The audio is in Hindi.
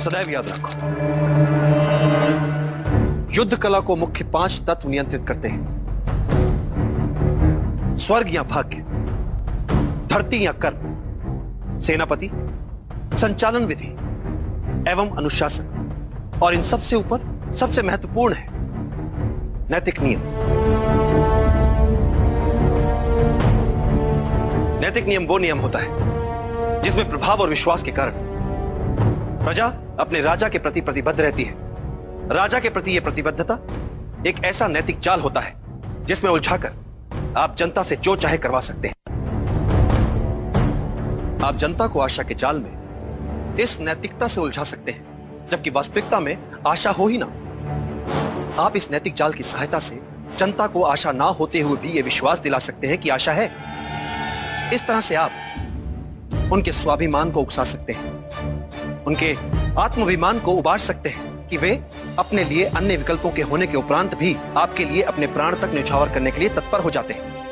सदैव याद रखो। युद्ध कला को मुख्य 5 तत्व नियंत्रित करते हैं, स्वर्ग या भाग्य, धरती या कर्म, सेनापति, संचालन विधि एवं अनुशासन, और इन सबसे ऊपर सबसे महत्वपूर्ण है नैतिक नियम। नैतिक नियम वो नियम होता है जिसमें प्रभाव और विश्वास के कारण प्रजा अपने राजा के प्रति प्रतिबद्ध रहती है। राजा के प्रति यह प्रतिबद्धता एक ऐसा नैतिक जाल होता है जिसमें उलझाकर आप जनता से जो चाहे करवा सकते हैं। आप जनता को आशा के जाल में इस नैतिकता से उलझा सकते हैं, जबकि वास्तविकता में आशा हो ही ना। आप इस नैतिक जाल की सहायता से जनता को आशा ना होते हुए भी यह विश्वास दिला सकते हैं कि आशा है। इस तरह से आप उनके स्वाभिमान को उकसा सकते हैं, उनके आत्माभिमान को उबार सकते हैं कि वे अपने लिए अन्य विकल्पों के होने के उपरांत भी आपके लिए अपने प्राण तक न्यौछावर करने के लिए तत्पर हो जाते हैं।